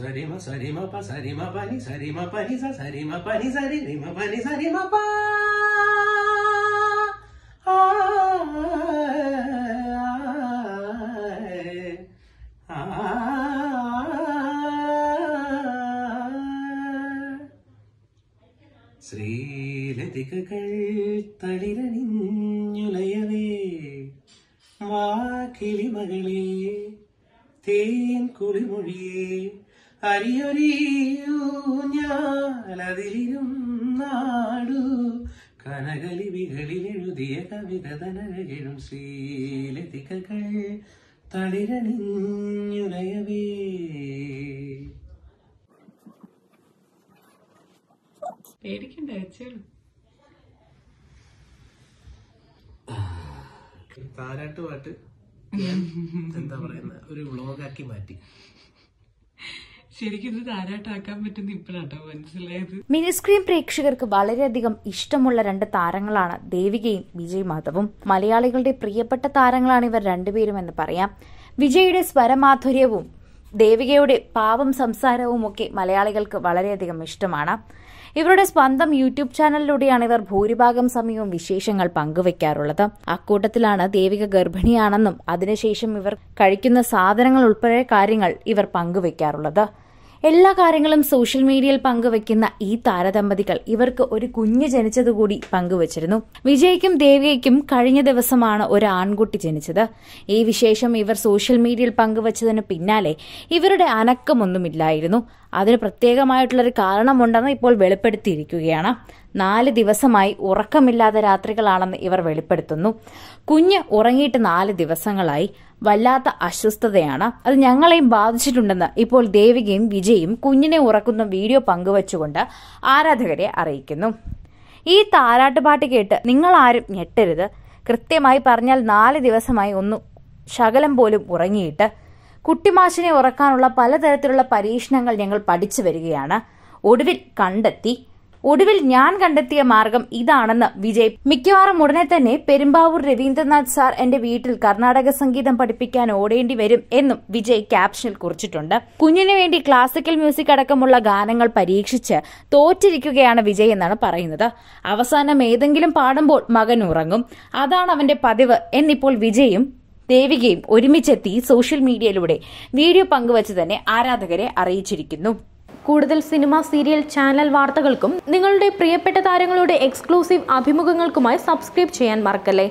Sarima sarima pa sarima pani sa sarima pani sarima pa Sri Latikakal Talilaninjulayave Vaakili Magale Teen Kulimuri Ariyoriyunyaladilirunadu Kanagali vigalilerudiya kavidadanagalum Srilatikakal Talilaninjulayave പേടിക്കണ്ട അച്ഛനും താരാട്ടുപാട്ട് എന്താ പറയുന്ന ഒരു വ്ളോഗാക്കി മാറ്റി ശരിക്കും ഇത് താരാട്ടാക്കാൻ പറ്റുന്ന ഇപ്പഴാട്ടോ മനസ്സിലായത് മിനി സ്ക്രീൻ പ്രേക്ഷകർക്ക് വളരെയധികം ഇഷ്ടമുള്ള രണ്ട് താരങ്ങളാണ് ദേവികയും വിജയ് മാധവും മലയാളികളുടെ പ്രിയപ്പെട്ട താരങ്ങളാണ് ഇവർ രണ്ടുപേരും എന്ന് പറയാം വിജയുടെ സ്വരമാധുര്യവും ദേവികയുടെ പാവം സംസാരവും ഒക്കെ മലയാളികൾക്ക് വളരെയധികം ഇഷ്ടമാണ് ഇവരുടെ സ്വന്തം യൂട്യൂബ് ചാനലിലൂടെയാണ് ഇവർ ഭൂരിഭാഗം സമയവും വിശേഷങ്ങൾ പങ്കുവെക്കാറുള്ളത് അക്കൂട്ടത്തിലാണ് ദേവിക ഗർഭിണിയാണെന്നും അതിനുശേഷം ഇവർ കഴിക്കുന്ന സാധനങ്ങൾ ഉൾപ്പെടെ കാര്യങ്ങൾ ഇവർ പങ്കുവെക്കാറുള്ളത് എല്ലാ കാര്യങ്ങളും സോഷ്യൽ മീഡിയയിൽ പങ്കുവെക്കുന്ന ഈ താരദമ്പതികൾ ഇവർക്ക് ഒരു കുഞ്ഞ് ജനിച്ചതുകൂടി പങ്കുവച്ചിരുന്നു വിജയ്ക്കും ദേവികയ്ക്കും കഴിഞ്ഞ ദിവസമാണ് ഒരു ആൺകുട്ടി ജനിച്ചത് ഈ വിശേഷം ഇവർ സോഷ്യൽ മീഡിയയിൽ പങ്കുവച്ചതിന് പിന്നാലെ ഇവരുടെ അനക്കമൊന്നുമില്ലായിരുന്നു അതിന് പ്രത്യേകമായിട്ടുള്ളൊരു കാരണമുണ്ടെന്ന് ഇപ്പോൾ വെളിപ്പെടുത്തിയിരിക്കുകയാണ് 4 ദിവസമായി ഉറക്കമില്ലാത്ത രാത്രികളാണെന്ന് ഇവർ വെളിപ്പെടുത്തുന്നു കുഞ്ഞ് ഉറങ്ങിയിട്ട് 4 ദിവസങ്ങളായി വല്ലാത്ത അസ്വസ്ഥതയാണ് അത് ഞങ്ങളെയും ബാധിച്ചിട്ടുണ്ടെന്ന് ഇപ്പോൾ ദേവികയും വിജയും കുഞ്ഞിനെ ഉറക്കുന്ന വീഡിയോ പങ്കുവച്ചുകൊണ്ട് ആരാധകരെ അറിയിക്കുന്നു ഈ താരാട്ടുപാട്ട് കേട്ട് നിങ്ങൾ ആരും ഞെട്ടരുത് കൃത്യമായി പറഞ്ഞാൽ 4 ദിവസമായി ഒന്ന് ശകലം പോലും ഉറങ്ങിയിട്ട് കുട്ടിമാശിനെ ഉറക്കാനുള്ള പലതരത്തിലുള്ള പരീക്ഷണങ്ങൾ ഞങ്ങൾ പഠിച്ചു വരികയാണ് ഒടുവിൽ ഞാൻ കണ്ടെത്തിയ മാർഗം ഇതാണെന്ന് വിജയ് മിക്കവാറും ഉടനെ തന്നെ പെരുമ്പാവൂർ രവീന്ദ്രനാഥ് സാർ എന്റെ വീട്ടിൽ കർണാടക സംഗീതം പഠിപ്പിക്കാൻ ഓടേണ്ടി വരും എന്നും വിജയ് ക്യാപ്ഷനിൽ കുറിച്ചിട്ടുണ്ട് കുഞ്ഞിനു വേണ്ടി ക്ലാസിക്കൽ മ്യൂസിക് അടക്കമുള്ള ഗാനങ്ങൾ പരീക്ഷിച്ച് തോറ്റിരിക്കുകയാണ് വിജയ് എന്നാണ് പറയുന്നത് അവസാനം ഏതെങ്കിലും പാടുമ്പോൾ മകൻ ഉറങ്ങും അതാണ് അവന്റെ പതിവ് എന്നിപ്പോൾ വിജയും ദേവികയും ഒരുമിച്ചെത്തി സോഷ്യൽ മീഡിയയിലൂടെ വീഡിയോ പങ്കുവച്ച് തന്നെ ആരാധകരെ അറിയിച്ചിരിക്കുന്നു കൂടുതൽ സിനിമ സീരിയൽ ചാനൽ വാർത്തകൾക്കും നിങ്ങളുടെ പ്രിയപ്പെട്ട താരങ്ങളുടെ എക്സ്ക്ലൂസീവ് അഭിമുഖങ്ങൾക്കുമായി സബ്സ്ക്രൈബ് ചെയ്യാൻ മറക്കല്ലേ